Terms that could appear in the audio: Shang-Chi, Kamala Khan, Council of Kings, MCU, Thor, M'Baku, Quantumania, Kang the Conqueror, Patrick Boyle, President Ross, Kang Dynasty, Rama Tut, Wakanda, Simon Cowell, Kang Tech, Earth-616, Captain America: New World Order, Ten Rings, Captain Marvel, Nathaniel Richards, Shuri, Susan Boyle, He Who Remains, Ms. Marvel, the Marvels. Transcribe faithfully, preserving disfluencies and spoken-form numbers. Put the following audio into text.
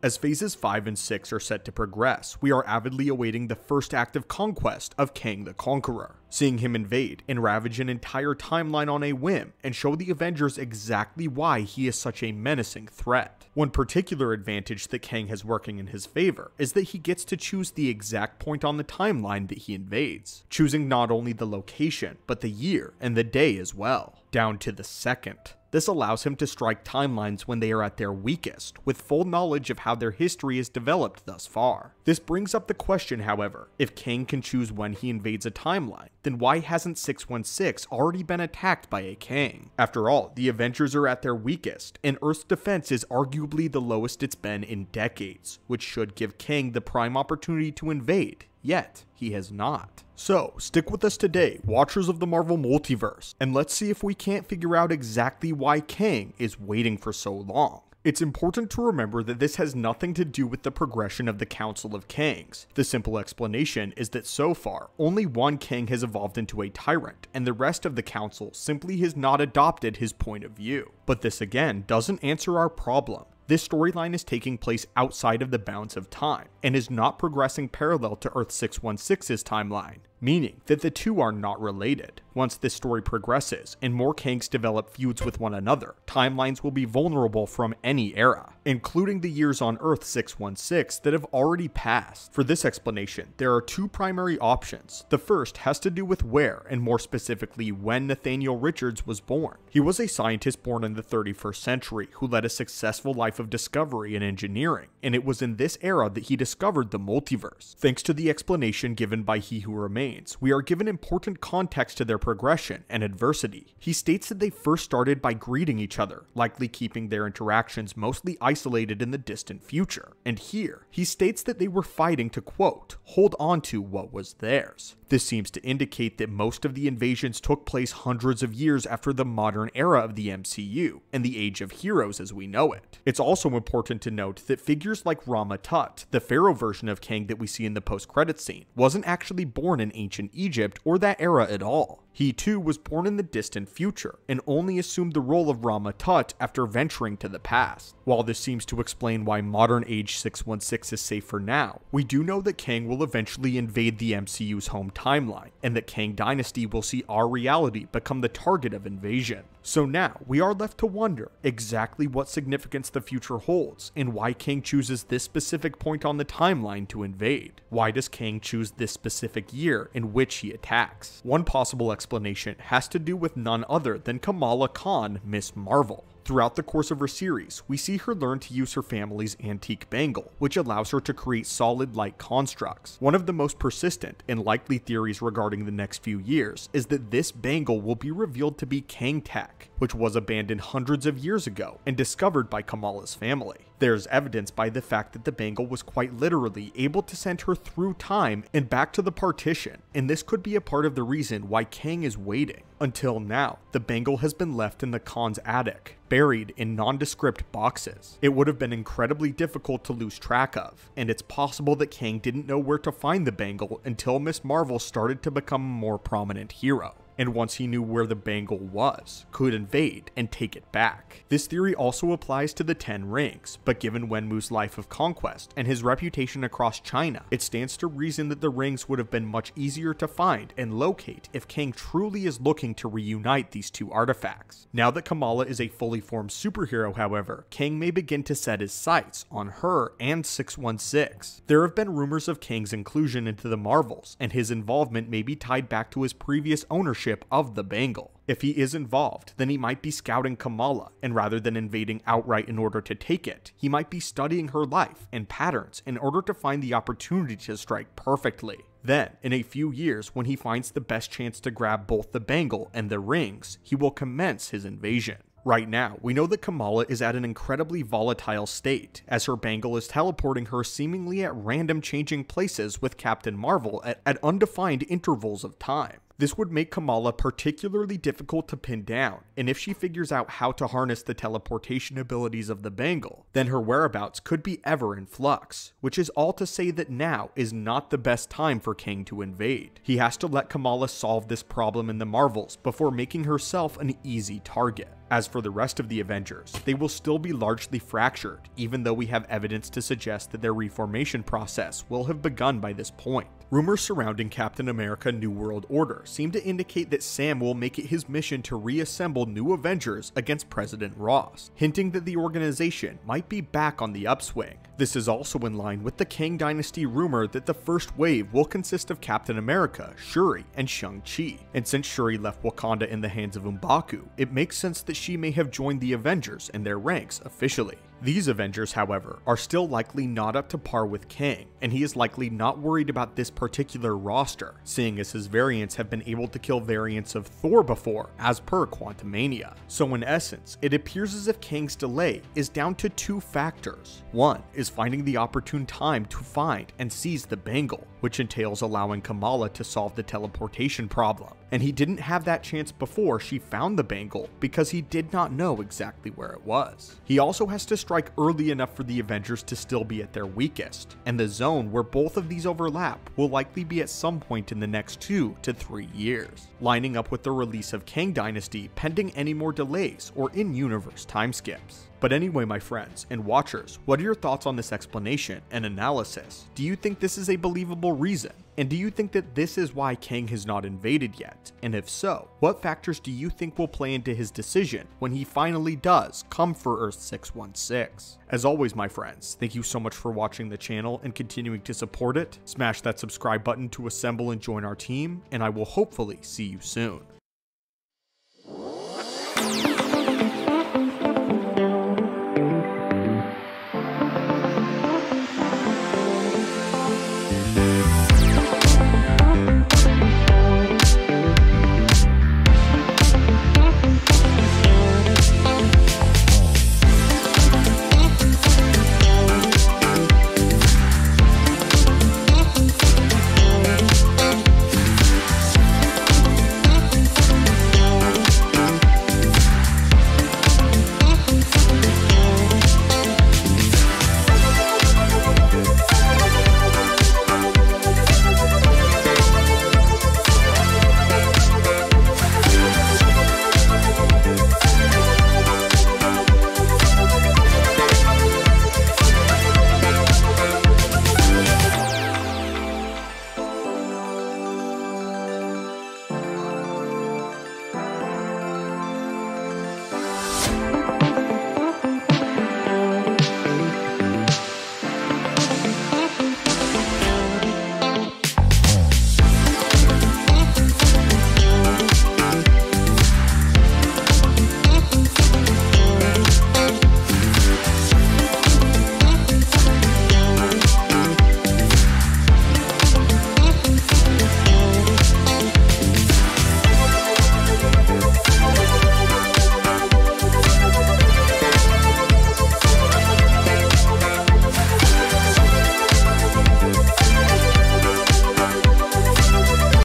As phases five and six are set to progress, we are avidly awaiting the first act of conquest of Kang the Conqueror, seeing him invade and ravage an entire timeline on a whim and show the Avengers exactly why he is such a menacing threat. One particular advantage that Kang has working in his favor is that he gets to choose the exact point on the timeline that he invades, choosing not only the location, but the year and the day as well, down to the second. This allows him to strike timelines when they are at their weakest, with full knowledge of how their history is developed thus far. This brings up the question, however, if Kang can choose when he invades a timeline, then why hasn't six one six already been attacked by a Kang? After all, the Avengers are at their weakest, and Earth's defense is arguably the lowest it's been in decades, which should give Kang the prime opportunity to invade. Yet, he has not. So, stick with us today, watchers of the Marvel Multiverse, and let's see if we can't figure out exactly why Kang is waiting for so long. It's important to remember that this has nothing to do with the progression of the Council of Kings. The simple explanation is that so far, only one Kang has evolved into a tyrant, and the rest of the Council simply has not adopted his point of view. But this again doesn't answer our problem. This storyline is taking place outside of the bounds of time, and is not progressing parallel to Earth six one six's timeline, meaning that the two are not related. Once this story progresses, and more Kangs develop feuds with one another, timelines will be vulnerable from any era, including the years on Earth six one six that have already passed. For this explanation, there are two primary options. The first has to do with where, and more specifically when Nathaniel Richards was born. He was a scientist born in the thirty-first century who led a successful life of discovery and engineering, and it was in this era that he discovered the multiverse. Thanks to the explanation given by He Who Remains, we are given important context to their progression and adversity. He states that they first started by greeting each other, likely keeping their interactions mostly isolated in the distant future. And here, he states that they were fighting to, quote, hold on to what was theirs. This seems to indicate that most of the invasions took place hundreds of years after the modern era of the M C U, and the Age of Heroes as we know it. It's also important to note that figures like Rama Tut, the pharaoh version of Kang that we see in the post-credits scene, wasn't actually born in ancient Egypt or that era at all. He too was born in the distant future, and only assumed the role of Rama Tut after venturing to the past. While this seems to explain why modern age six one six is safe for now, we do know that Kang will eventually invade the M C U's home timeline, and that Kang Dynasty will see our reality become the target of invasion. So now, we are left to wonder exactly what significance the future holds, and why Kang chooses this specific point on the timeline to invade. Why does Kang choose this specific year in which he attacks? One possible explanation Explanation has to do with none other than Kamala Khan, Miz Marvel. Throughout the course of her series, we see her learn to use her family's antique bangle, which allows her to create solid-like constructs. One of the most persistent and likely theories regarding the next few years is that this bangle will be revealed to be Kang Tech, which was abandoned hundreds of years ago and discovered by Kamala's family. There's evidence by the fact that the bangle was quite literally able to send her through time and back to the partition, and this could be a part of the reason why Kang is waiting. Until now, the bangle has been left in the Khan's attic, buried in nondescript boxes. It would have been incredibly difficult to lose track of, and it's possible that Kang didn't know where to find the bangle until Miz Marvel started to become a more prominent hero. And once he knew where the bangle was, could invade and take it back. This theory also applies to the Ten Rings, but given Wenwu's life of conquest and his reputation across China, it stands to reason that the rings would have been much easier to find and locate if Kang truly is looking to reunite these two artifacts. Now that Kamala is a fully formed superhero, however, Kang may begin to set his sights on her and six one six. There have been rumors of Kang's inclusion into the Marvels, and his involvement may be tied back to his previous ownership of the bangle. If he is involved, then he might be scouting Kamala, and rather than invading outright in order to take it, he might be studying her life and patterns in order to find the opportunity to strike perfectly. Then, in a few years, when he finds the best chance to grab both the bangle and the rings, he will commence his invasion. Right now, we know that Kamala is at an incredibly volatile state, as her bangle is teleporting her seemingly at random, changing places with Captain Marvel at, at undefined intervals of time. This would make Kamala particularly difficult to pin down, and if she figures out how to harness the teleportation abilities of the bangle, then her whereabouts could be ever in flux, which is all to say that now is not the best time for Kang to invade. He has to let Kamala solve this problem in the Marvels before making herself an easy target. As for the rest of the Avengers, they will still be largely fractured, even though we have evidence to suggest that their reformation process will have begun by this point. Rumors surrounding Captain America: New World Order seem to indicate that Sam will make it his mission to reassemble new Avengers against President Ross, hinting that the organization might be back on the upswing. This is also in line with the Kang Dynasty rumor that the first wave will consist of Captain America, Shuri, and Shang-Chi, and since Shuri left Wakanda in the hands of M'Baku, it makes sense that she may have joined the Avengers in their ranks officially. These Avengers, however, are still likely not up to par with Kang, and he is likely not worried about this particular roster, seeing as his variants have been able to kill variants of Thor before, as per Quantumania. So in essence, it appears as if Kang's delay is down to two factors. One is finding the opportune time to find and seize the bangle, which entails allowing Kamala to solve the teleportation problem, and he didn't have that chance before she found the bangle because he did not know exactly where it was. He also has to strike early enough for the Avengers to still be at their weakest, and the zone where both of these overlap will likely be at some point in the next two to three years, lining up with the release of Kang Dynasty pending any more delays or in-universe timeskips. But anyway, my friends and watchers, what are your thoughts on this explanation and analysis? Do you think this is a believable reason? And do you think that this is why Kang has not invaded yet? And if so, what factors do you think will play into his decision when he finally does come for Earth six one six? As always, my friends, thank you so much for watching the channel and continuing to support it. Smash that subscribe button to assemble and join our team, and I will hopefully see you soon.